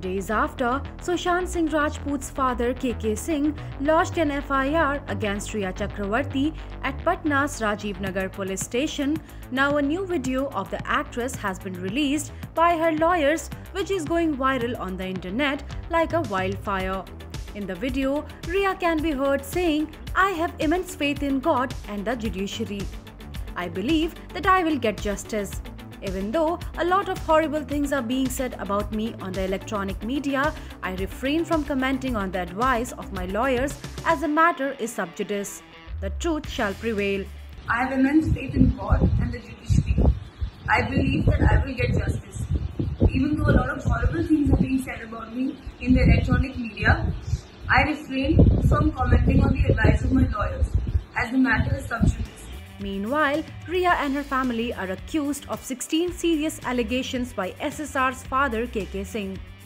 Days after, Sushant Singh Rajput's father KK Singh lodged an FIR against Rhea Chakraborty at Patna's Rajiv Nagar police station. Now a new video of the actress has been released by her lawyers, which is going viral on the internet like a wildfire. In the video, Rhea can be heard saying, "I have immense faith in God and the judiciary. I believe that I will get justice. Even though a lot of horrible things are being said about me on the electronic media, I refrain from commenting on the advice of my lawyers as the matter is sub judice. The truth shall prevail. I have immense faith in God and the judiciary. I believe that I will get justice. Even though a lot of horrible things are being said about me in the electronic media, I refrain from commenting on the advice of my lawyers as the matter is sub judice." Meanwhile, Rhea and her family are accused of 16 serious allegations by SSR's father KK Singh.